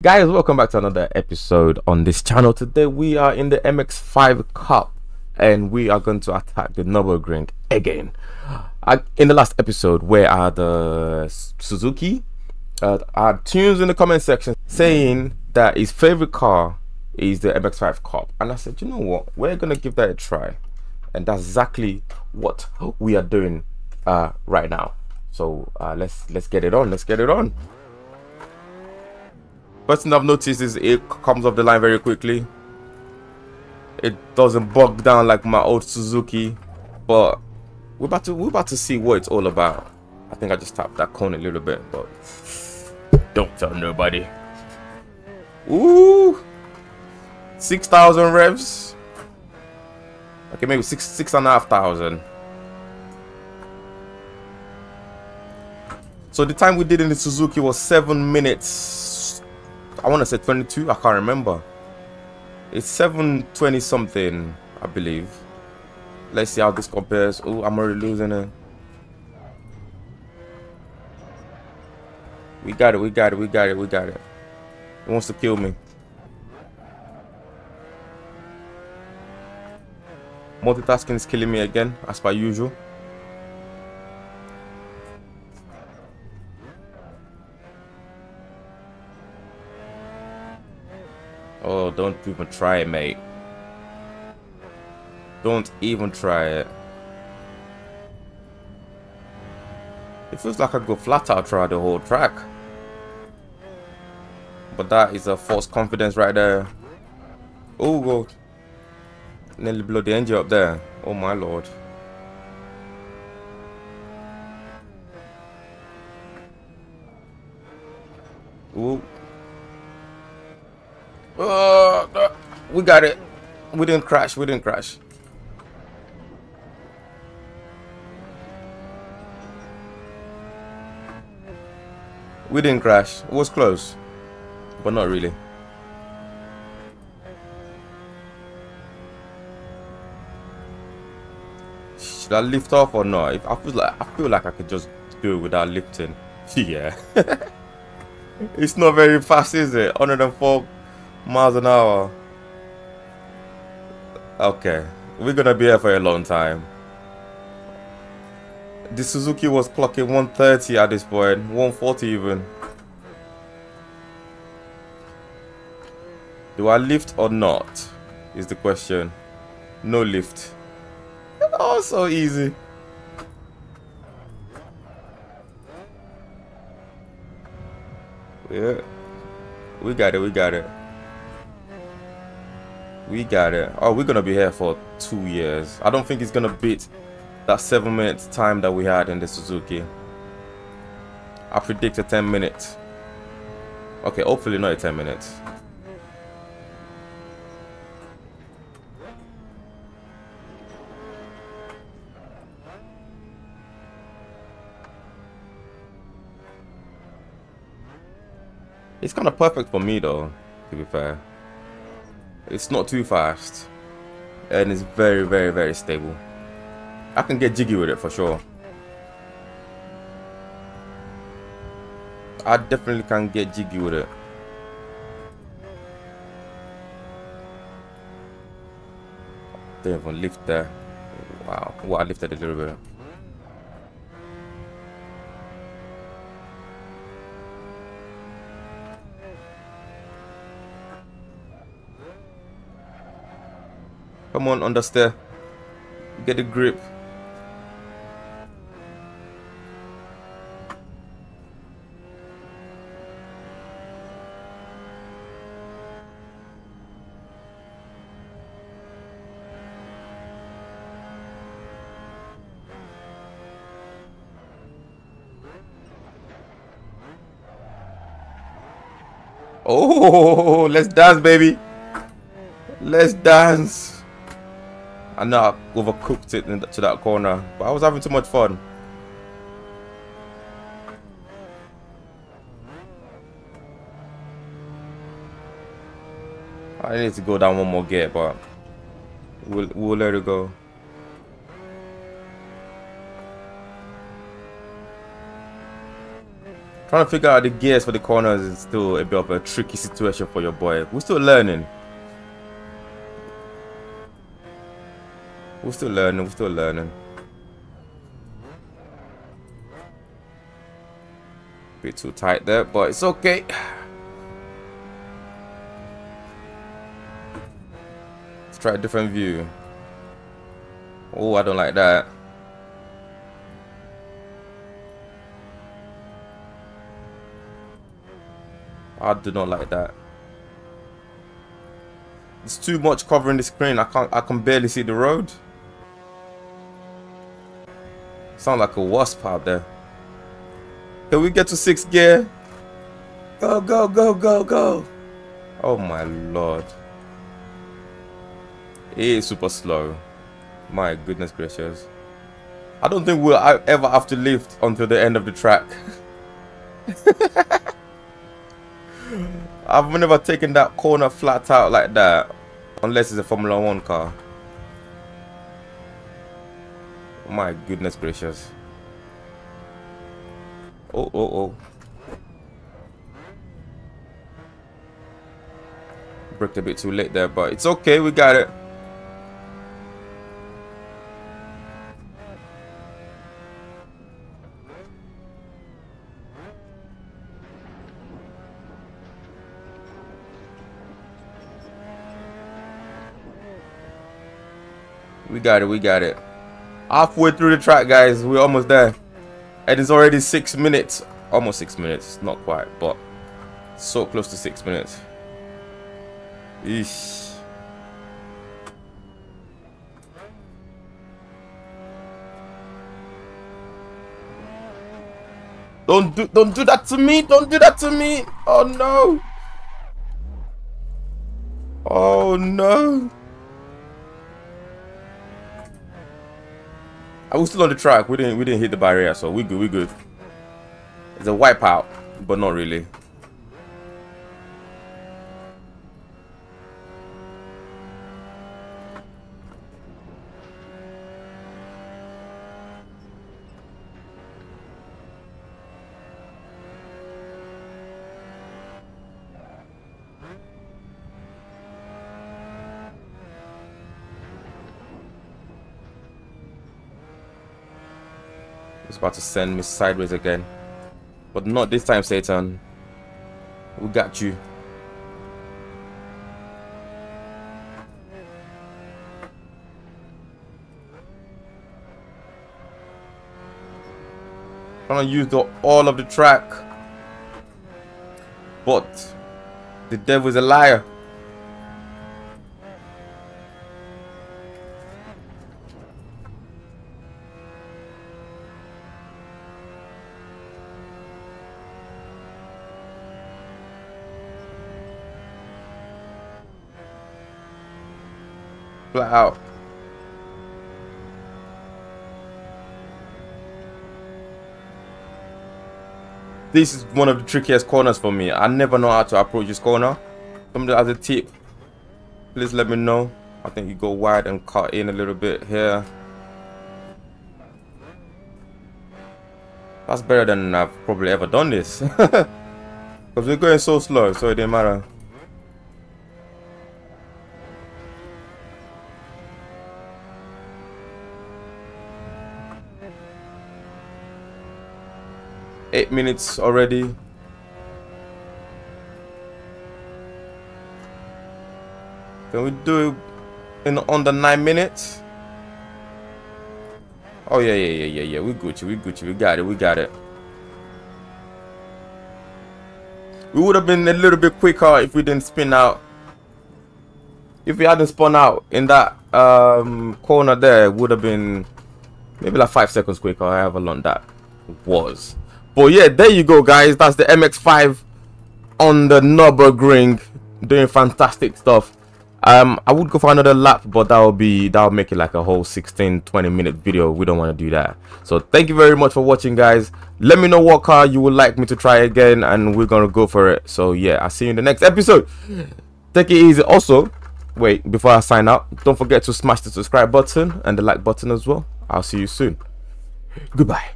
Guys, welcome back to another episode on this channel. Today we are in the MX5 Cup and we are going to attack the Nurburgring again. In the last episode where I had Suzuki, I had tunes in the comment section saying that his favorite car is the MX5 Cup, and I said, you know what, we're gonna give that a try, and that's exactly what we are doing right now. So let's get it on. First thing I've noticed is it comes off the line very quickly. It doesn't bog down like my old Suzuki, but we're about to see what it's all about. I think I just tapped that cone a little bit, but don't tell nobody. Ooh, 6,000 revs. Okay, maybe six and a half thousand. So the time we did in the Suzuki was 7 minutes. I want to say 22, I can't remember. It's 7:20 something, I believe. Let's see how this compares. Oh, I'm already losing it. We got it, we got it. It wants to kill me. Multitasking is killing me again, as per usual. Oh, don't even try it, mate. Don't even try it. It feels like I go flat out throughout the whole track. But that is a false confidence right there. Oh, God. Nearly blew the engine up there. Oh, my Lord. Ooh. We got it. We didn't crash. It was close, but not really. Should I lift off or not? If I feel like I could just do it without lifting. Yeah. It's not very fast, is it? 104 miles an hour. Okay, we're gonna be here for a long time. The Suzuki was clocking 130 at this point, 140 even. Do I lift or not is the question. No lift. Oh, so easy. Yeah, we got it. Oh, we're gonna be here for 2 years. I don't think it's gonna beat that 7 minutes time that we had in the Suzuki. I predict a 10 minutes. Okay, hopefully not a 10 minutes. It's kind of perfect for me though, to be fair. It's not too fast and it's very, very, very stable. I can get jiggy with it for sure. I definitely can get jiggy with it. Didn't even lift there. Wow, well, I lifted a little bit. Come on, understeer. Get a grip. Oh, let's dance, baby. Let's dance. I know I overcooked it to that corner, but I was having too much fun. I need to go down one more gear, but we'll let it go. Trying to figure out the gears for the corners is still a bit of a tricky situation for your boy. We're still learning. We're still learning. Bit too tight there, but it's okay. Let's try a different view. Oh, I don't like that. I do not like that. It's too much covering the screen. I can barely see the road. Sound like a wasp out there. Can we get to 6th gear? Go, go, go, go, go. Oh my lord. It is super slow. My goodness gracious. I don't think we'll ever have to lift until the end of the track. I've never taken that corner flat out like that, unless it's a Formula One car. My goodness gracious. Oh, oh, oh. Braked a bit too late there, but it's okay, we got it. We got it. Halfway through the track, guys, we're almost there. And it's already 6 minutes. Almost 6 minutes, not quite, but so close to 6 minutes. Eesh. Don't do that to me! Don't do that to me! Oh no! Oh no! I was still on the track. We didn't hit the barrier, so we good. We good. It's a wipeout, but not really. It's about to send me sideways again, but not this time, Satan. We got you. Trying to use all of the track, but the devil is a liar. Out. This is one of the trickiest corners for me. I never know how to approach this corner. Somebody has a tip, please let me know. I think you go wide and cut in a little bit here. That's better than I've probably ever done this. Because we're going so slow, so it didn't matter. Minutes already. Can we do it in under 9 minutes? Oh yeah. We Gucci. We got it. We would have been a little bit quicker if we didn't spin out. If we hadn't spun out in that corner there, would have been maybe like 5 seconds quicker. However long that was. But yeah, there you go, guys. That's the MX5 on the Nurburgring, doing fantastic stuff. I would go for another lap, but that'll make it like a whole 16-20 minute video. We don't want to do that. So thank you very much for watching, guys. Let me know what car you would like me to try again, and we're gonna go for it. So yeah, I'll see you in the next episode. Take it easy. Also, wait, before I sign out, don't forget to smash the subscribe button and the like button as well. I'll see you soon. Goodbye.